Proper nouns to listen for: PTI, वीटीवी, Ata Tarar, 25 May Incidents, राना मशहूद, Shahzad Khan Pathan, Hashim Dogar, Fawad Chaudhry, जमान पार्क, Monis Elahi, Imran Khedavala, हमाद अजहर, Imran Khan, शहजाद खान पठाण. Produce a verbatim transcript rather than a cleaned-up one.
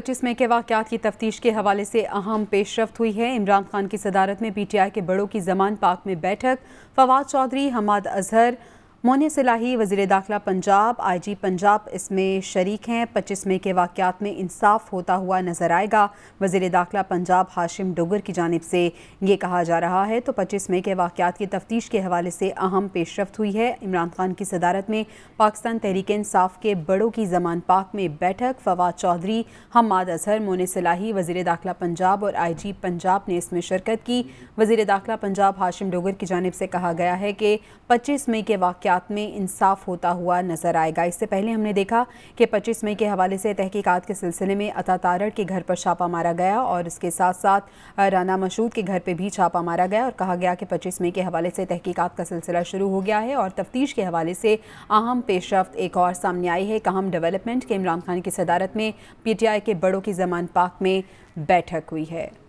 पच्चीस मई के वाक़यात की तफ्तीश के हवाले से अहम पेशरफ्त हुई है। इमरान खान की सदारत में पी टी आई के बड़ों की जमान पार्क में बैठक। फवाद चौधरी, हमाद अजहर, मोनिस इलाही वज़ीर दाखिला पंजाब, आई जी पंजाब इसमें शरीक हैं। पच्चीस मई के वाक़यात में इंसाफ होता हुआ नज़र आएगा, वज़ीर दाखिला पंजाब हाशिम डोगर की जानिब से ये कहा जा रहा है। तो पच्चीस मई के वाक़यात की तफ्तीश के हवाले से अहम पेशरफ्त हुई है। इमरान खान की सदारत में पाकिस्तान तहरीक इंसाफ के बड़ों की जमान पार्क में बैठक। फवाद चौधरी, हमाद अजहर, मोनिस इलाही वज़ीर दाखिला पंजाब और आई जी पंजाब ने इसमें शिरकत की। वज़ीर दाखिला पंजाब हाशिम डोगर की जानिब से कहा गया है कि पच्चीस मई के वाक़ में इंसाफ होता हुआ नजर आएगा। इससे पहले हमने देखा कि पच्चीस मई के हवाले से तहकीकात के सिलसिले में अता तारड़ के घर पर छापा मारा गया और इसके साथ साथ राना मशहूद के घर पर भी छापा मारा गया और कहा गया कि पच्चीस मई के हवाले से तहकीकात का सिलसिला शुरू हो गया है। और तफ्तीश के हवाले से अहम पेशरफ्त एक और सामने आई है, एक अहम डेवलपमेंट के इमरान खान की सदारत में पी टी आई के बड़ों की जमान पार्क में बैठक हुई है।